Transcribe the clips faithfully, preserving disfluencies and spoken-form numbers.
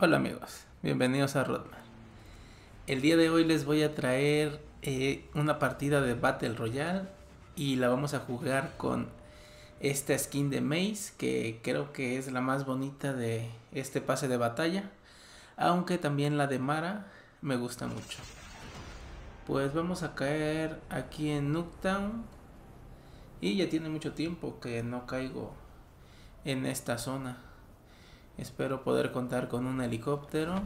Hola amigos, bienvenidos a RODMAR. El día de hoy les voy a traer eh, una partida de Battle Royale y la vamos a jugar con esta skin de Mace, que creo que es la más bonita de este pase de batalla, aunque también la de Mara me gusta mucho. Pues vamos a caer aquí en Nooktown y ya tiene mucho tiempo que no caigo en esta zona. Espero poder contar con un helicóptero.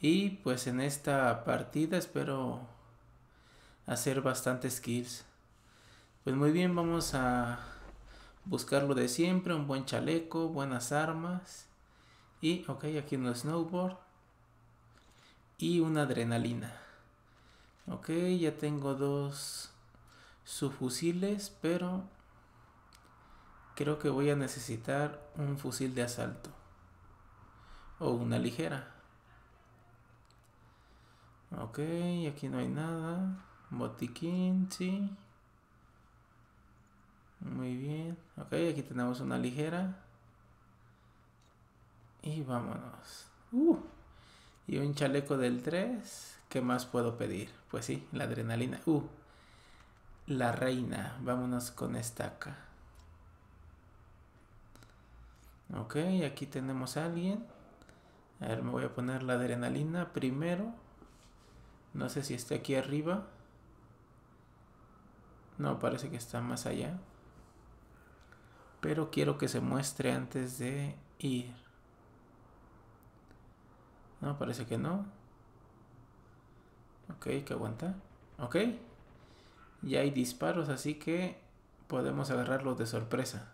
Y pues en esta partida espero hacer bastantes kills. Pues muy bien, vamos a buscar lo de siempre. Un buen chaleco, buenas armas. Y ok, aquí un snowboard. Y una adrenalina. Ok, ya tengo dos subfusiles, pero creo que voy a necesitar un fusil de asalto o una ligera. Ok, aquí no hay nada. Botiquín, sí. Muy bien. Ok, aquí tenemos una ligera. Y vámonos. Uh, y un chaleco del tres. ¿Qué más puedo pedir? Pues sí, la adrenalina. Uh, la reina. Vámonos con esta acá. Ok, aquí tenemos a alguien. A ver, me voy a poner la adrenalina primero. No sé si está aquí arriba. No, parece que está más allá. Pero quiero que se muestre antes de ir. No, parece que no. Ok, que aguanta. Ok. Ya hay disparos, así que podemos agarrarlos de sorpresa.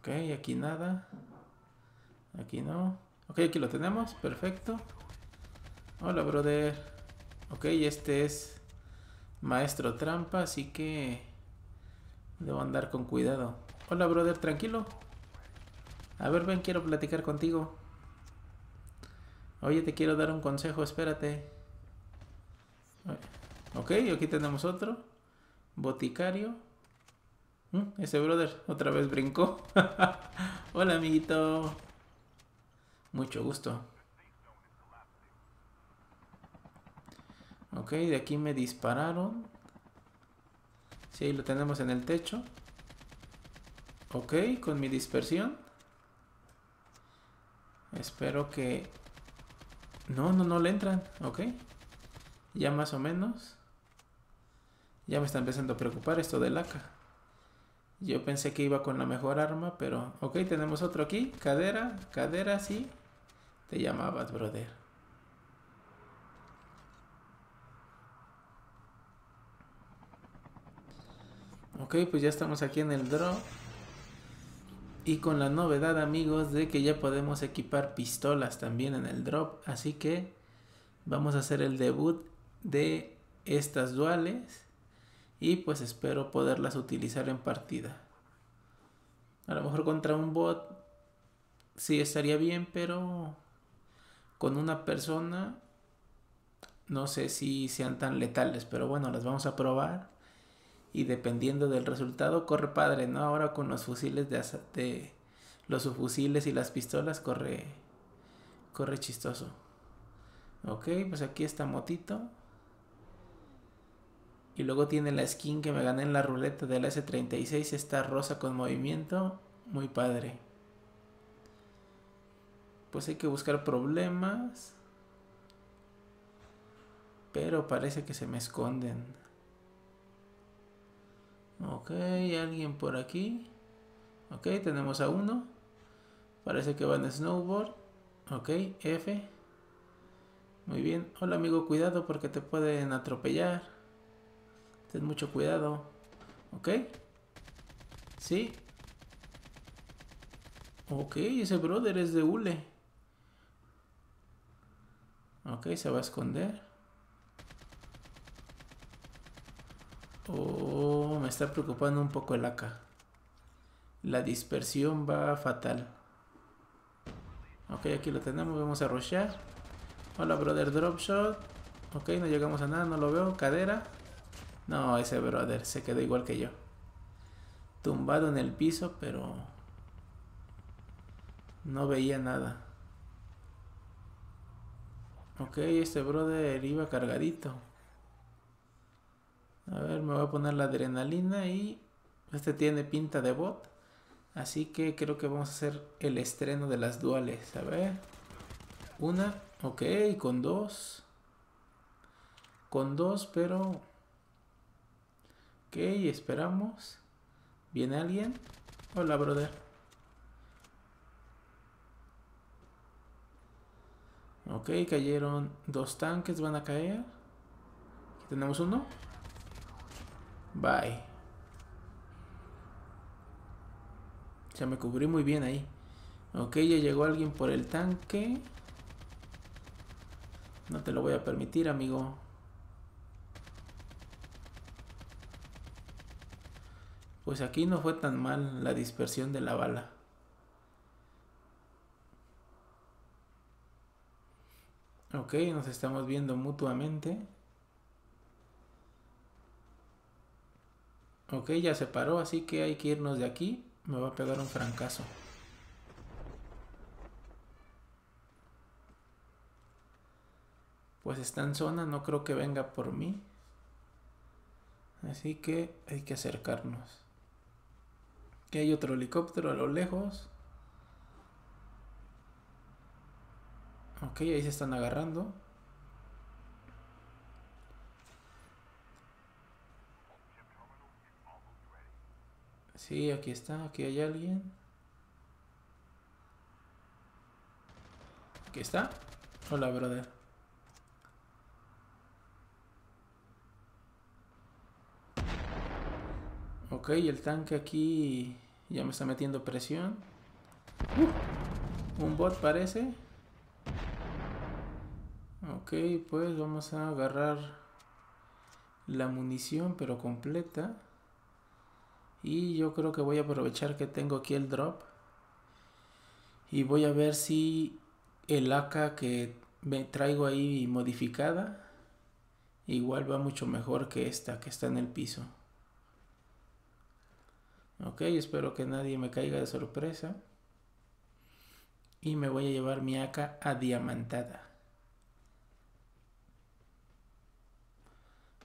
Ok, aquí nada. Aquí no. Ok, aquí lo tenemos. Perfecto. Hola, brother. Ok, este es maestro trampa, así que debo andar con cuidado. Hola, brother, tranquilo. A ver, ven, quiero platicar contigo. Oye, te quiero dar un consejo, espérate. Ok, aquí tenemos otro. Boticario. Ese brother otra vez brincó. Hola, amiguito. Mucho gusto. Ok, de aquí me dispararon. Sí, lo tenemos en el techo. Ok, con mi dispersión. Espero que... No, no, no le entran. Ok. Ya más o menos. Ya me está empezando a preocupar esto del A K. Yo pensé que iba con la mejor arma, pero... Ok, tenemos otro aquí. Cadera, cadera, sí. Te llamabas, brother. Ok, pues ya estamos aquí en el drop. Y con la novedad, amigos, de que ya podemos equipar pistolas también en el drop. Así que vamos a hacer el debut de estas duales. Y pues espero poderlas utilizar en partida. A lo mejor contra un bot sí estaría bien, pero con una persona no sé si sean tan letales. Pero bueno, las vamos a probar. Y dependiendo del resultado, corre padre, ¿no? Ahora con los fusiles de, de los subfusiles y las pistolas, corre, corre chistoso. Ok, pues aquí está motito. Y luego tiene la skin que me gané en la ruleta de la ese treinta y seis, esta rosa con movimiento, muy padre. Pues hay que buscar problemas. Pero parece que se me esconden. Ok, alguien por aquí. Ok, tenemos a uno. Parece que va en snowboard. Ok, F. Muy bien. Hola amigo, cuidado porque te pueden atropellar. Ten mucho cuidado. Ok. Sí. Ok, ese brother es de Hule. Ok, se va a esconder. Oh, me está preocupando un poco el A K. La dispersión va fatal. Ok, aquí lo tenemos. Vamos a rushear. Hola, brother, drop shot. Ok, no llegamos a nada, no lo veo. Cadera. No, ese brother se quedó igual que yo. Tumbado en el piso, pero... No veía nada. Ok, este brother iba cargadito. A ver, me voy a poner la adrenalina y... este tiene pinta de bot. Así que creo que vamos a hacer el estreno de las duales. A ver. Una. Ok, con dos. Con dos, pero... ok, esperamos. ¿Viene alguien? Hola, brother. Ok, cayeron dos tanques, van a caer. Aquí tenemos uno. Bye. Ya me cubrí muy bien ahí. Ok, ya llegó alguien por el tanque. No te lo voy a permitir, amigo. Pues aquí no fue tan mal la dispersión de la bala. Ok, nos estamos viendo mutuamente. Ok, ya se paró, así que hay que irnos de aquí. Me va a pegar un francazo. Pues está en zona, no creo que venga por mí. Así que hay que acercarnos. Aquí hay otro helicóptero a lo lejos. Ok, ahí se están agarrando. Sí, aquí está, aquí hay alguien. Aquí está. Hola, brother. Ok, el tanque aquí ya me está metiendo presión. Uh, un bot parece. Ok, pues vamos a agarrar la munición, pero completa. Y yo creo que voy a aprovechar que tengo aquí el drop. Y voy a ver si el A K que me traigo ahí modificada igual va mucho mejor que esta que está en el piso. Ok, espero que nadie me caiga de sorpresa. Y me voy a llevar mi A K adiamantada.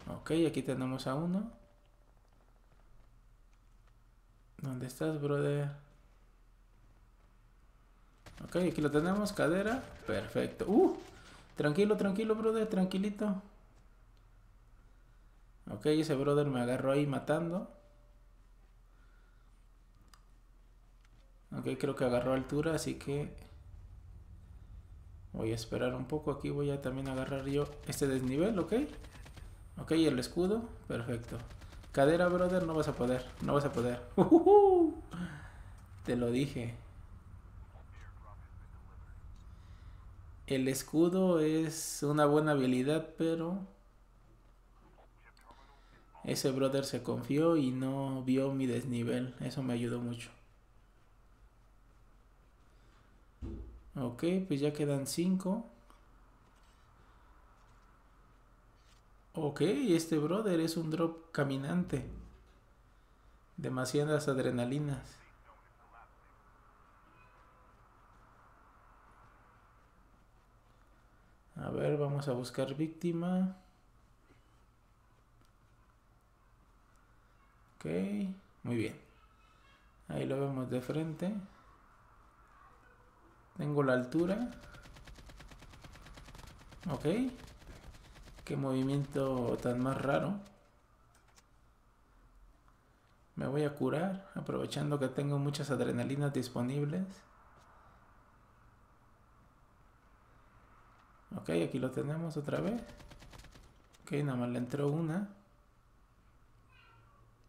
Ok, aquí tenemos a uno. ¿Dónde estás, brother? Ok, aquí lo tenemos, cadera. Perfecto. ¡Uh! Tranquilo, tranquilo, brother, tranquilito. Ok, ese brother me agarró ahí matando. Ok, creo que agarró altura, así que... voy a esperar un poco. Aquí voy a también agarrar yo este desnivel, ¿ok? Ok, el escudo, perfecto. Cadera, brother, no vas a poder, no vas a poder. Uh, uh, uh. Te lo dije. El escudo es una buena habilidad, pero... ese brother se confió y no vio mi desnivel. Eso me ayudó mucho. Ok, pues ya quedan cinco. Ok, este brother es un drop caminante. Demasiadas adrenalinas. A ver, vamos a buscar víctima. Ok, muy bien. Ahí lo vemos de frente. Tengo la altura. Ok. Qué movimiento tan más raro. Me voy a curar, aprovechando que tengo muchas adrenalinas disponibles. Ok, aquí lo tenemos otra vez. Ok, nada más le entró una.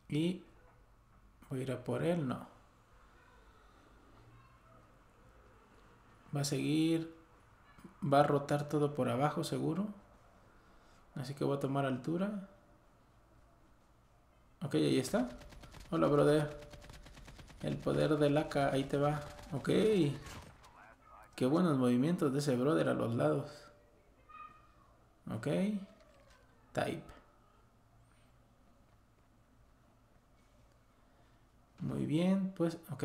Y voy a ir a por él, no. Va a seguir, va a rotar todo por abajo seguro. Así que voy a tomar altura. Ok, ahí está. Hola, brother. El poder del A K, ahí te va. Ok. Qué buenos movimientos de ese brother a los lados. Ok. Type. Muy bien, pues, ok.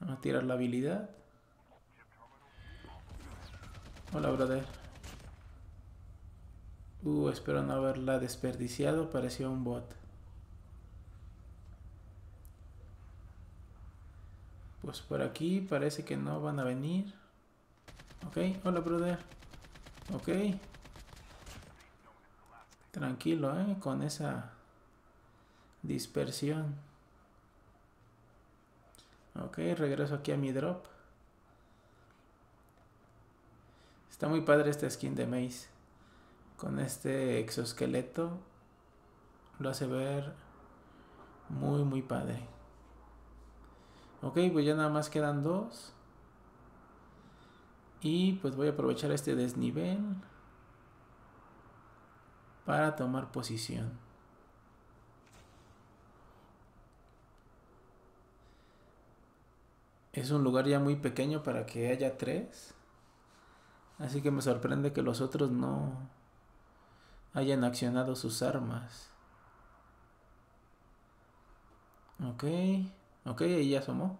Vamos a tirar la habilidad. Hola, brother. Uh, espero no haberla desperdiciado. Parecía un bot. Pues por aquí parece que no van a venir. Ok, hola, brother. Ok. Tranquilo, eh, con esa dispersión. Ok, regreso aquí a mi drop. Está muy padre esta skin de Mace. Con este exoesqueleto lo hace ver muy muy padre. Ok, pues ya nada más quedan dos. Y pues voy a aprovechar este desnivel para tomar posición. Es un lugar ya muy pequeño para que haya tres. Así que me sorprende que los otros no hayan accionado sus armas. Ok. Ok, ahí ya asomó.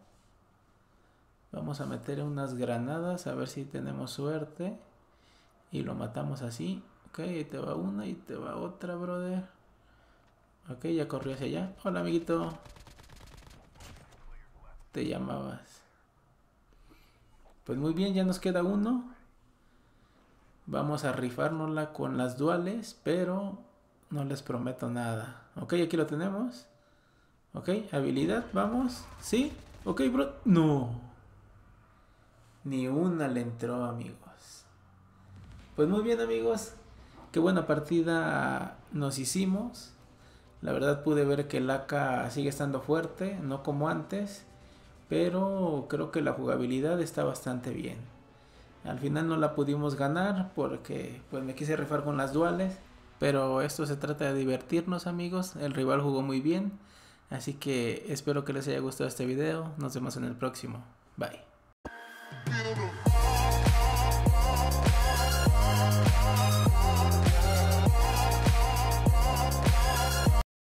Vamos a meter unas granadas a ver si tenemos suerte. Y lo matamos así. Ok, ahí te va una y te va otra, brother. Ok, ya corrió hacia allá. Hola, amiguito. Te llamabas. Pues muy bien, ya nos queda uno. Vamos a rifárnosla con las duales, pero no les prometo nada. Ok, aquí lo tenemos. Ok, habilidad, vamos. Sí, ok, bro. No. Ni una le entró, amigos. Pues muy bien, amigos. Qué buena partida nos hicimos. La verdad pude ver que el A K sigue estando fuerte, no como antes. Pero creo que la jugabilidad está bastante bien. Al final no la pudimos ganar porque pues me quise rifar con las duales. Pero esto se trata de divertirnos, amigos. El rival jugó muy bien. Así que espero que les haya gustado este video. Nos vemos en el próximo. Bye.